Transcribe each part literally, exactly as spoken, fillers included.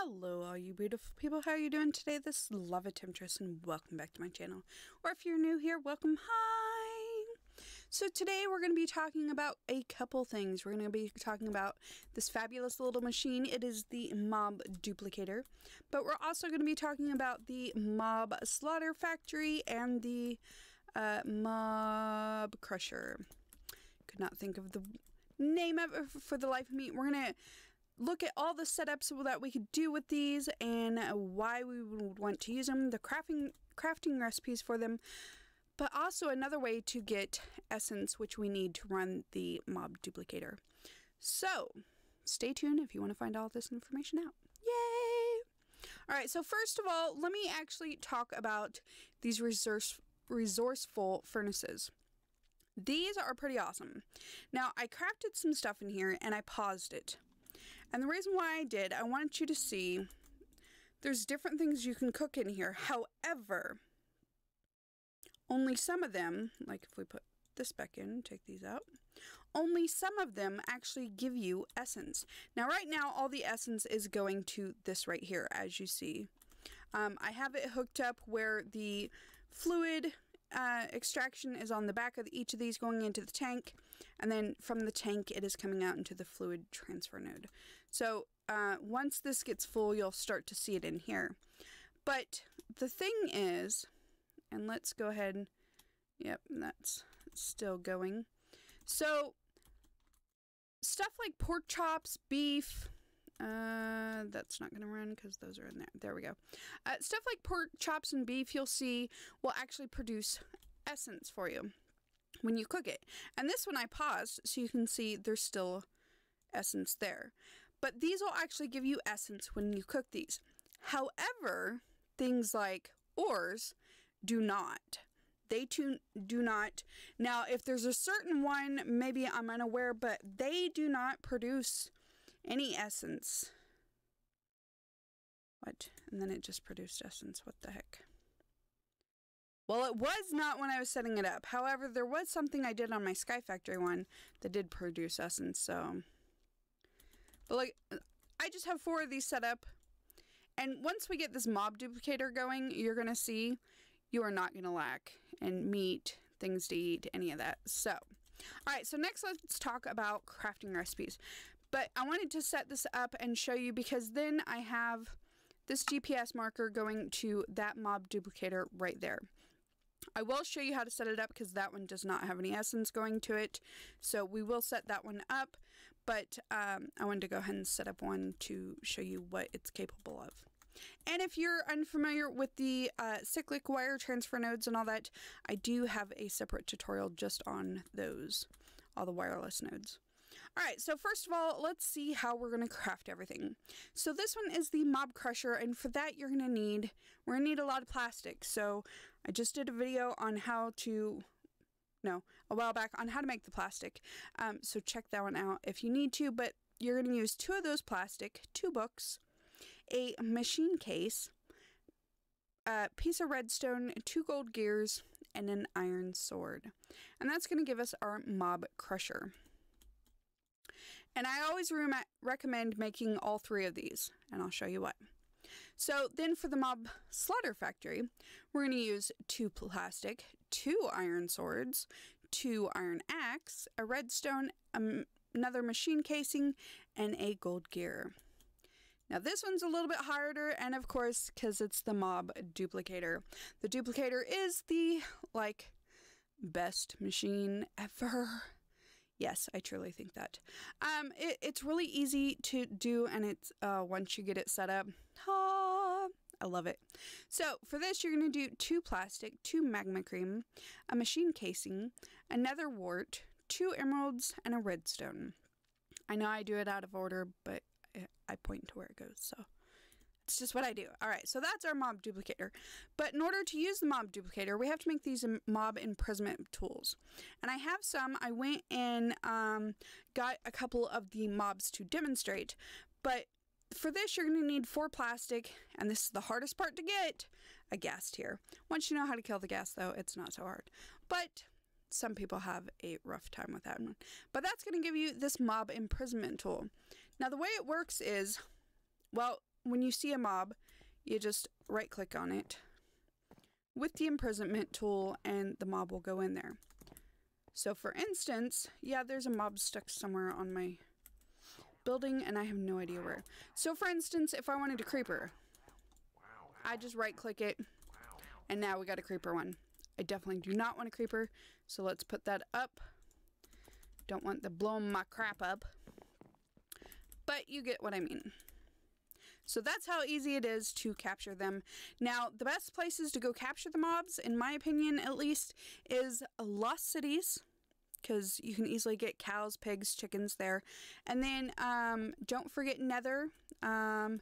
Hello all you beautiful people, how are you doing today? This is Lava Temptress and welcome back to my channel. Or if you're new here, welcome, hi! So today we're going to be talking about a couple things. We're going to be talking about this fabulous little machine. It is the Mob Duplicator. But we're also going to be talking about the Mob Slaughter Factory and the uh, Mob Crusher. Could not think of the name of it for the life of me. We're going to look at all the setups that we could do with these and why we would want to use them, the crafting crafting recipes for them, but also another way to get essence, which we need to run the Mob Duplicator. So stay tuned if you want to find all this information out. Yay! Alright, so first of all, let me actually talk about these resource, resourceful furnaces. These are pretty awesome. Now, I crafted some stuff in here and I paused it. And the reason why I did, I wanted you to see there's different things you can cook in here. However, only some of them, like if we put this back in, take these out, only some of them actually give you essence. Now, right now, all the essence is going to this right here, as you see. Um, I have it hooked up where the fluid uh, extraction is on the back of each of these going into the tank, and then from the tank it is coming out into the fluid transfer node. So uh, once this gets full, you'll start to see it in here. But the thing is, and let's go ahead, yep, that's still going. So stuff like pork chops, beef, Uh, that's not going to run because those are in there. There we go. Uh, stuff like pork chops and beef, you'll see, will actually produce essence for you when you cook it. And this one I paused so you can see there's still essence there. But these will actually give you essence when you cook these. However, things like ores do not. They too do not. Now, if there's a certain one, maybe I'm unaware, but they do not produce any essence. What? And then it just produced essence. What the heck? Well, it was not when I was setting it up. However, there was something I did on my Sky Factory one that did produce essence, so. But, like, I just have four of these set up. And once we get this Mob Duplicator going, you're going to see you are not going to lack. And meat, things to eat, any of that. So, alright, so next let's talk about crafting recipes. But I wanted to set this up and show you because then I have this G P S marker going to that Mob Duplicator right there. I will show you how to set it up because that one does not have any essence going to it. So we will set that one up. But um, I wanted to go ahead and set up one to show you what it's capable of. And if you're unfamiliar with the uh, cyclic wire transfer nodes and all that, I do have a separate tutorial just on those, all the wireless nodes. Alright, so first of all, let's see how we're going to craft everything. So this one is the Mob Crusher, and for that you're going to need, we're going to need a lot of plastic. So I just did a video on how to, no, a while back on how to make the plastic. Um, so check that one out if you need to, but you're going to use two of those plastic, two books, a machine case, a piece of redstone, two gold gears, and an iron sword. And that's going to give us our Mob Crusher. And I always re recommend making all three of these, and I'll show you what. So then for the Mob Slaughter Factory, we're going to use two plastic, two iron swords, two iron axe, a redstone, um, another machine casing, and a gold gear. Now this one's a little bit harder, and of course, because it's the Mob Duplicator. The Duplicator is the, like, best machine ever. Yes, I truly think that. Um, it, it's really easy to do, and it's uh, once you get it set up, ah, I love it. So for this, you're going to do two plastic, two magma cream, a machine casing, another wart, two emeralds, and a redstone. I know I do it out of order, but I point to where it goes, so it's just what I do. All right, so that's our Mob Duplicator. But in order to use the Mob Duplicator, we have to make these mob imprisonment tools. And I have some. I went and um, got a couple of the mobs to demonstrate. But for this, you're going to need four plastic, and this is the hardest part to get, a ghast here. Once you know how to kill the ghast, though, it's not so hard. But some people have a rough time with that one. But that's going to give you this mob imprisonment tool. Now, the way it works is, well, when you see a mob, you just right-click on it with the imprisonment tool and the mob will go in there. So for instance, yeah, there's a mob stuck somewhere on my building and I have no idea where. So for instance, if I wanted a creeper, I just right-click it and now we got a creeper one. I definitely do not want a creeper, so let's put that up. Don't want the blowing my crap up, but you get what I mean. So that's how easy it is to capture them. Now, the best places to go capture the mobs, in my opinion at least, is Lost Cities, because you can easily get cows, pigs, chickens there. And then um, don't forget Nether. Um,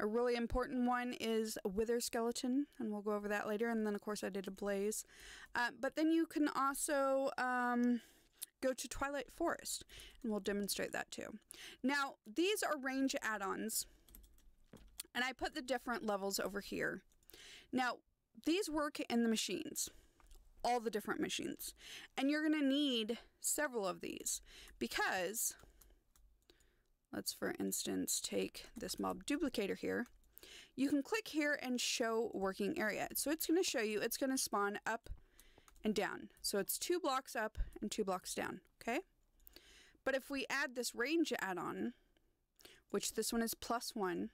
a really important one is Wither Skeleton, and we'll go over that later. And then, of course, I did a Blaze. Uh, but then you can also Um, go to Twilight Forest, and we'll demonstrate that too. Now, these are range add-ons, and I put the different levels over here. Now, these work in the machines, all the different machines, and you're going to need several of these because, let's for instance take this Mob Duplicator here. You can click here and show working area. So it's going to show you, it's going to spawn up and down. So it's two blocks up and two blocks down, okay? But if we add this range add-on, which this one is plus one,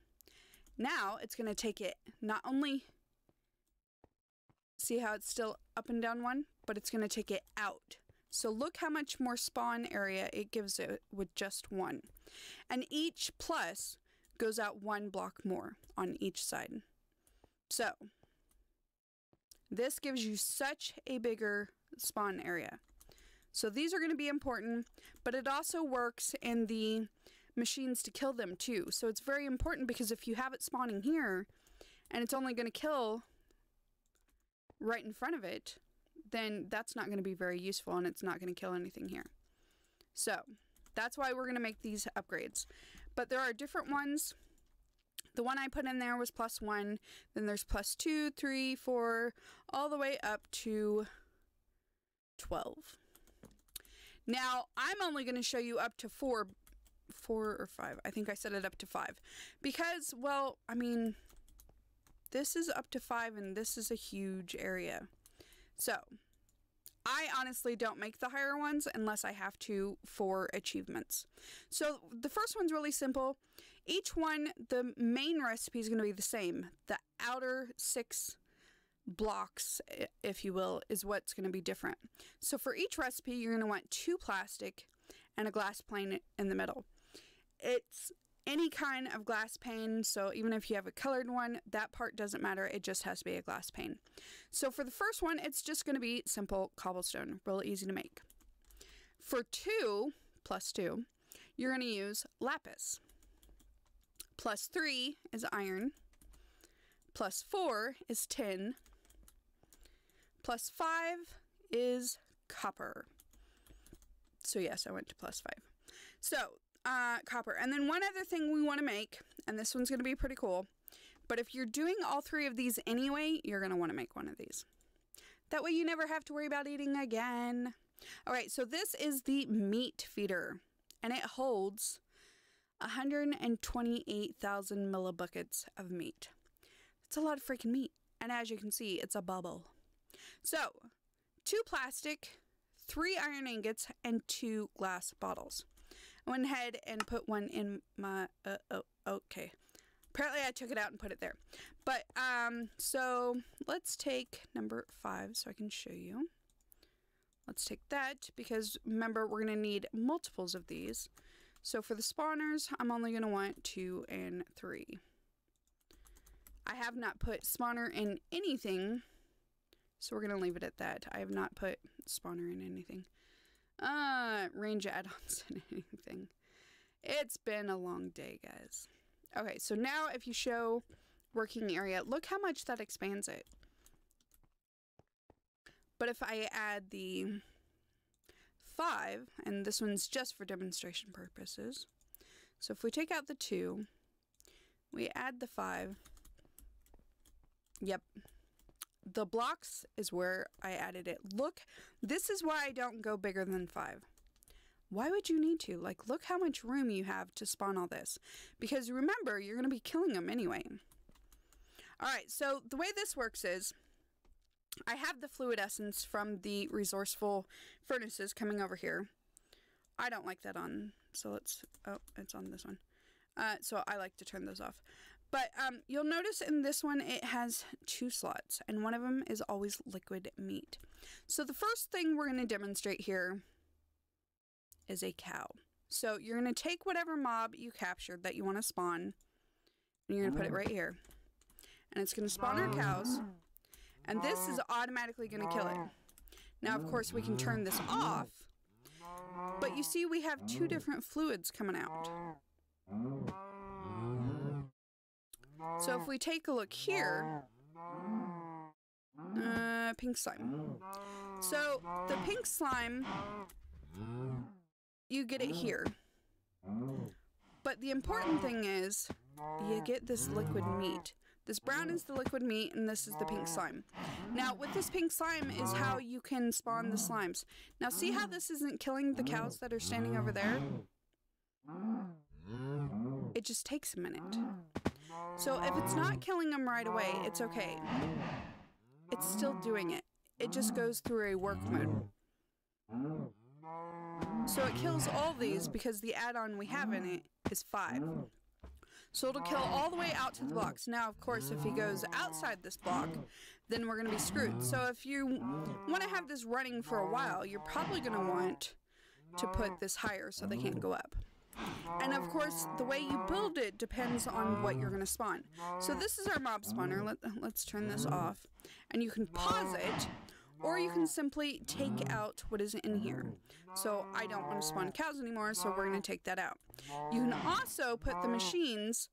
now it's going to take it not only, see how it's still up and down one, but it's going to take it out. So look how much more spawn area it gives it with just one. And each plus goes out one block more on each side. So this gives you such a bigger spawn area. So these are going to be important, but it also works in the machines to kill them too. So it's very important because if you have it spawning here and it's only going to kill right in front of it, then that's not going to be very useful and it's not going to kill anything here. So that's why we're going to make these upgrades. But there are different ones. The one I put in there was plus one, then there's plus two, three, four, all the way up to twelve. Now, I'm only going to show you up to four, four or five. I think I set it up to five because, well, I mean, this is up to five and this is a huge area. So I honestly don't make the higher ones unless I have to for achievements. So the first one's really simple. Each one, the main recipe is going to be the same. The outer six blocks, if you will, is what's going to be different. So for each recipe, you're going to want two plastic and a glass pane in the middle. It's any kind of glass pane, so even if you have a colored one, that part doesn't matter. It just has to be a glass pane. So for the first one, it's just going to be simple cobblestone, real easy to make. For two, plus two, you're going to use lapis. Plus three is iron. Plus four is tin. Plus five is copper. So yes, I went to plus five. So uh, copper. And then one other thing we want to make, and this one's going to be pretty cool, but if you're doing all three of these anyway, you're going to want to make one of these. That way you never have to worry about eating again. All right, so this is the meat feeder, and it holds one hundred twenty-eight thousand millibuckets of meat. That's a lot of freaking meat. And as you can see, it's a bubble. So, two plastic, three iron ingots, and two glass bottles. I went ahead and put one in my, uh, oh, okay. Apparently I took it out and put it there. But, um, so let's take number five so I can show you. Let's take that because remember we're gonna need multiples of these. So for the spawners, I'm only going to want two and three. I have not put spawner in anything, so we're going to leave it at that. I have not put spawner in anything. Uh, range add-ons in anything. It's been a long day, guys. Okay, so now if you show working area, look how much that expands it. But if I add the five, and this one's just for demonstration purposes. So if we take out the two, we add the five. Yep. The blocks is where I added it. Look, this is why I don't go bigger than five. Why would you need to? Like, look how much room you have to spawn all this. Because remember, you're going to be killing them anyway. Alright, so the way this works is, I have the fluid essence from the resourceful furnaces coming over here. I don't like that on, so let's, oh, it's on this one. Uh, so I like to turn those off. But um, you'll notice in this one it has two slots, and one of them is always liquid meat. So the first thing we're going to demonstrate here is a cow. So you're going to take whatever mob you captured that you want to spawn, and you're going to put it right here. And it's going to spawn our cows, and this is automatically going to kill it. Now, of course, we can turn this off, but you see we have two different fluids coming out. So if we take a look here, uh, pink slime. So the pink slime, you get it here. But the important thing is you get this liquid meat. This brown is the liquid meat, and this is the pink slime. Now, with this pink slime is how you can spawn the slimes. Now, see how this isn't killing the cows that are standing over there? It just takes a minute. So, if it's not killing them right away, it's okay. It's still doing it. It just goes through a work mode. So, it kills all these because the add-on we have in it is five. So it'll kill all the way out to the blocks. Now, of course, if he goes outside this block, then we're going to be screwed. So if you want to have this running for a while, you're probably going to want to put this higher so they can't go up. And of course, the way you build it depends on what you're going to spawn. So this is our mob spawner. Let, let's turn this off. And you can pause it, or you can simply take out what is in here. So I don't want to spawn cows anymore, so we're going to take that out. You can also put the machines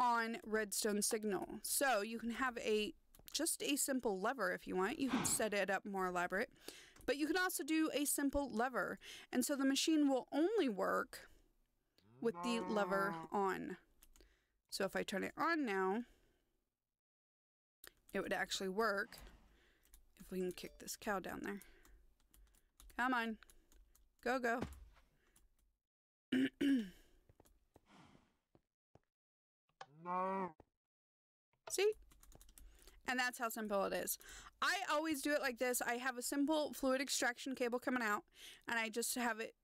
on redstone signal. So you can have a just a simple lever if you want. You can set it up more elaborate. But you can also do a simple lever. And so the machine will only work with the lever on. So if I turn it on now, it would actually work. If we can kick this cow down there. Come on. Go, go. No. See? And that's how simple it is. I always do it like this. I have a simple fluid extraction cable coming out, and I just have it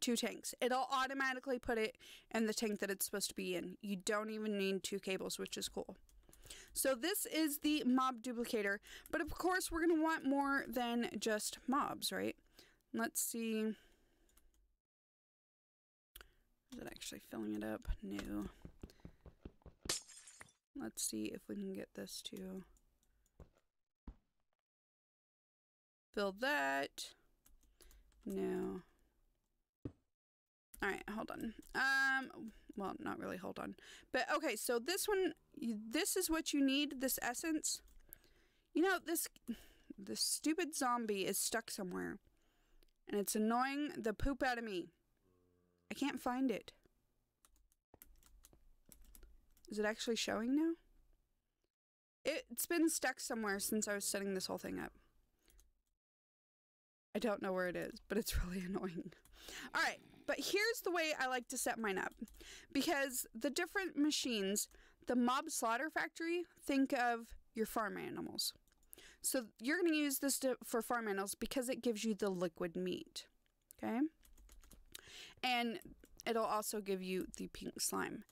two tanks. It'll automatically put it in the tank that it's supposed to be in. You don't even need two cables, which is cool. So this is the mob duplicator, but of course we're going to want more than just mobs, right? Let's see. Is it actually filling it up? No. Let's see if we can get this to fill that. No. All right, hold on. Um, well, not really hold on. But okay, so this one, this is what you need, this essence. You know, this, this stupid zombie is stuck somewhere. And it's annoying the poop out of me. I can't find it. Is it actually showing now? It's been stuck somewhere since I was setting this whole thing up. I don't know where it is, but it's really annoying. All right. But here's the way I like to set mine up, because the different machines, the Mob Slaughter Factory, think of your farm animals. So you're going to use this to, for farm animals because it gives you the liquid meat, okay? And it'll also give you the pink slime.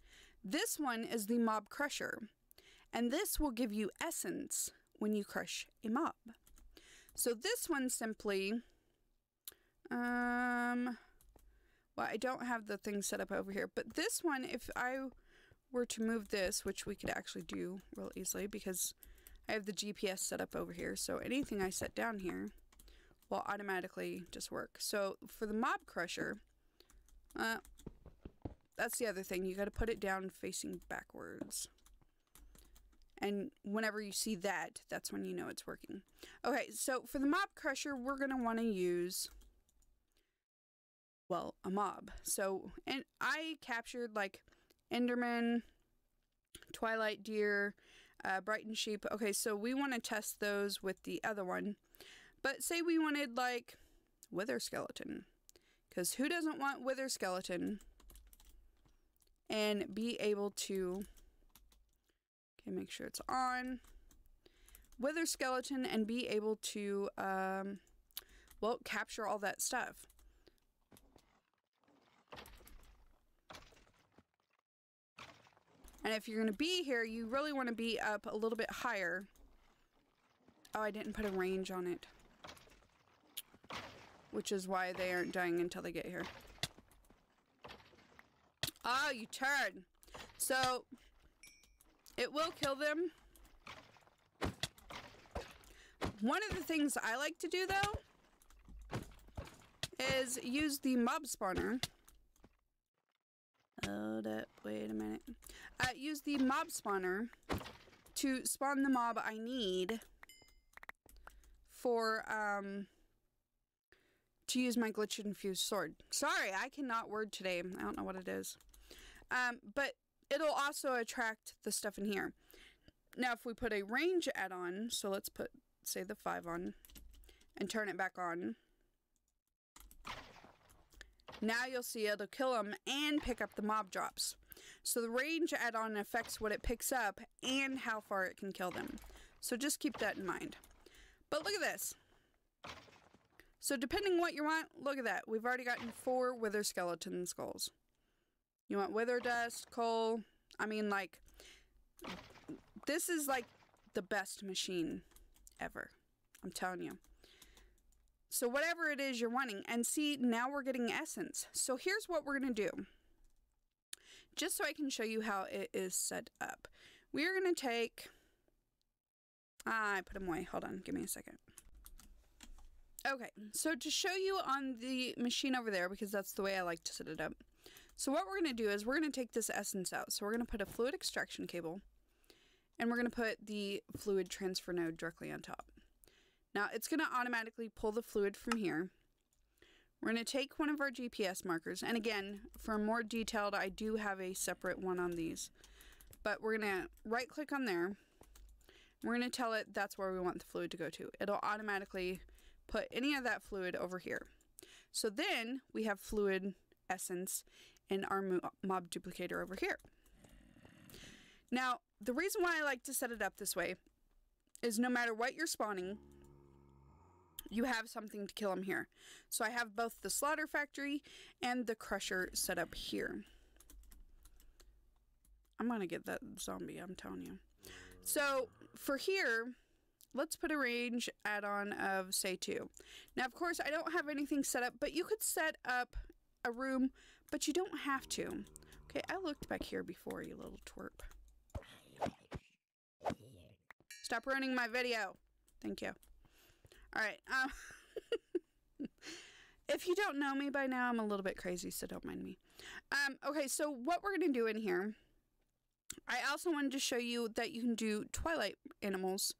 This one is the Mob Crusher, and this will give you essence when you crush a mob. So this one simply, um... well, I don't have the thing set up over here, but this one, if I were to move this, which we could actually do real easily because I have the G P S set up over here, so anything I set down here will automatically just work. So for the Mob Crusher, uh, that's the other thing. You got to put it down facing backwards. And whenever you see that, that's when you know it's working. Okay, so for the Mob Crusher, we're going to want to use... well, a mob. So, and I captured like Enderman, Twilight Deer, uh, Brighton Sheep. Okay, so we want to test those with the other one. But say we wanted like Wither Skeleton, Because who doesn't want Wither Skeleton? And be able to... Okay, make sure it's on. Wither Skeleton and be able to, um, well, capture all that stuff. And if you're going to be here, you really want to be up a little bit higher. Oh, I didn't put a range on it. Which is why they aren't dying until they get here. Oh, you turd. So, it will kill them. One of the things I like to do, though, is use the mob spawner. Hold up, wait a minute. Uh, use the mob spawner to spawn the mob I need for, um... to use my glitch-infused sword. Sorry, I cannot word today. I don't know what it is. Um, but it'll also attract the stuff in here. Now, if we put a range add-on, so let's put, say, the five on, and turn it back on. Now you'll see it'll kill them and pick up the mob drops. So the range add-on affects what it picks up and how far it can kill them. So just keep that in mind. But look at this. So depending what you want, look at that. We've already gotten four Wither Skeleton skulls. You want wither dust, coal. I mean, like, this is like the best machine ever. I'm telling you. So whatever it is you're wanting. And see, now we're getting essence. So here's what we're going to do. Just so I can show you how it is set up. We're going to take... Ah, I put them away. Hold on. Give me a second. Okay, so to show you on the machine over there, because that's the way I like to set it up. So what we're going to do is we're going to take this essence out. So we're going to put a fluid extraction cable, and we're going to put the fluid transfer node directly on top. Now, it's going to automatically pull the fluid from here. We're going to take one of our G P S markers. And again, for more detailed, I do have a separate one on these. But we're going to right-click on there. We're going to tell it that's where we want the fluid to go to. It'll automatically... put any of that fluid over here. So then we have fluid essence in our mob duplicator over here. Now, the reason why I like to set it up this way is no matter what you're spawning, you have something to kill them here. So I have both the slaughter factory and the crusher set up here. I'm gonna get that zombie, I'm telling you. So for here, let's put a range add-on of, say, two. Now, of course, I don't have anything set up, but you could set up a room, but you don't have to. Okay, I looked back here before, you little twerp. Stop ruining my video. Thank you. All right. Uh, if you don't know me by now, I'm a little bit crazy, so don't mind me. Um, okay, so what we're going to do in here, I also wanted to show you that you can do Twilight animals.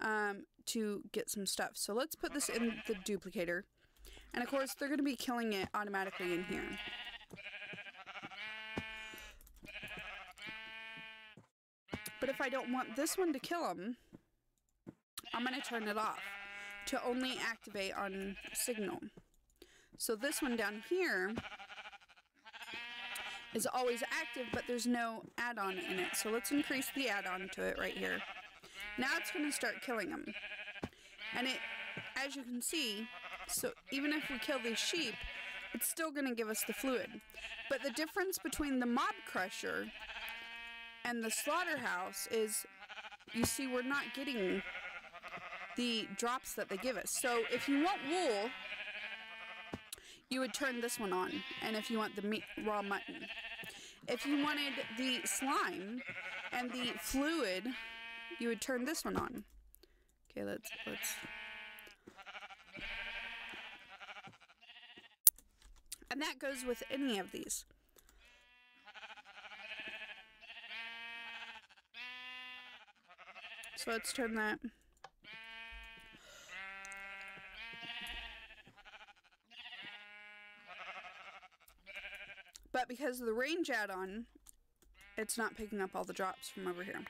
Um, to get some stuff. So let's put this in the duplicator. And of course, they're going to be killing it automatically in here. But if I don't want this one to kill them, I'm going to turn it off to only activate on signal. So this one down here is always active, but there's no add-on in it. So let's increase the add-on to it right here. Now it's going to start killing them. And it, as you can see, so even if we kill these sheep, it's still going to give us the fluid. But the difference between the Mob Crusher and the slaughterhouse is, you see, we're not getting the drops that they give us. So if you want wool, you would turn this one on. And if you want the meat, raw mutton. If you wanted the slime and the fluid... you would turn this one on. Okay, let's, let's. And that goes with any of these. So let's turn that. But because of the range add-on, it's not picking up all the drops from over here.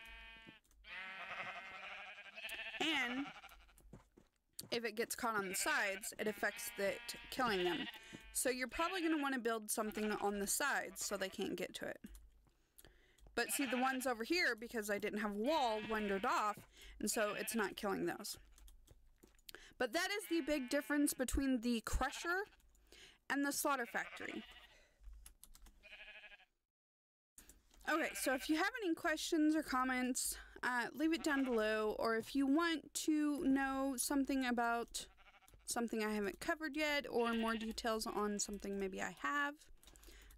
And if it gets caught on the sides, it affects it killing them. So you're probably going to want to build something on the sides so they can't get to it. But see, the ones over here, because I didn't have a wall, wandered off, and so it's not killing those. But that is the big difference between the Crusher and the Slaughter Factory. Okay, so if you have any questions or comments, uh, leave it down below. Or if you want to know something about something I haven't covered yet, or more details on something maybe I have,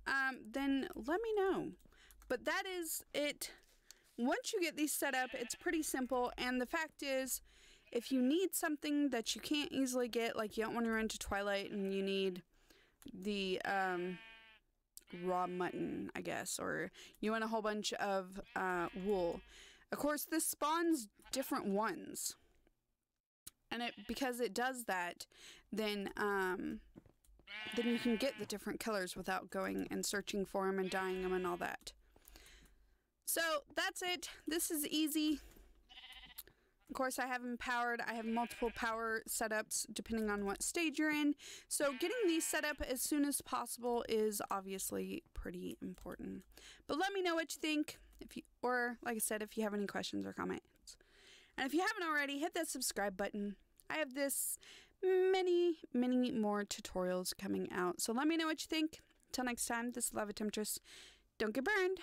um, then let me know. But that is it. Once you get these set up, it's pretty simple. And the fact is, if you need something that you can't easily get, like you don't want to run to Twilight and you need the um, raw mutton, I guess, or you want a whole bunch of uh, wool. Of course, this spawns different ones. And it because it does that, then um, then you can get the different killers without going and searching for them and dying them and all that. So that's it. This is easy. Of course, I have them powered. I have multiple power setups depending on what stage you're in. So getting these set up as soon as possible is obviously pretty important. But let me know what you think. If you, or like I said, if you have any questions or comments. And if you haven't already, hit that subscribe button. I have this many, many more tutorials coming out. So let me know what you think. Until next time, this is Lava Temptress. Don't get burned.